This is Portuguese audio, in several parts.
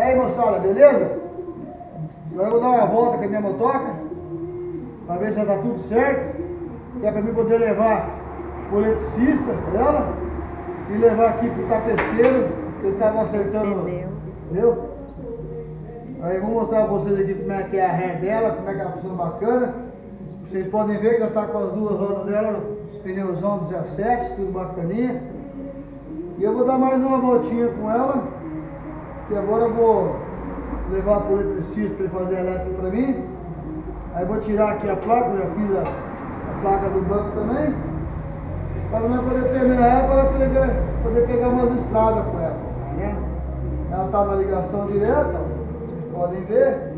E aí, moçada, beleza? Agora eu vou dar uma volta com a minha motoca para ver se já tá tudo certo, que é para mim poder levar o eletricista dela e levar aqui pro tapeceiro que eu tava acertando. Entendeu? Aí eu vou mostrar pra vocês aqui como é que é a ré dela, como é que ela funciona bacana. Vocês podem ver que já tá com as duas rodas dela, os pneuzão 17, tudo bacaninha. E eu vou dar mais uma voltinha com ela, e agora eu vou levar pro eletricista para ele fazer a elétrica para mim. Aí eu vou tirar aqui a placa, já fiz a placa do banco também, para não poder terminar ela, para poder pegar umas estradas com ela, né? Ela tá na ligação direta, vocês podem ver.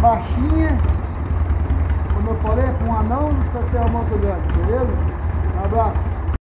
Baixinha, como eu falei, com um anão, não precisa ser um monte grande, beleza? Um abraço.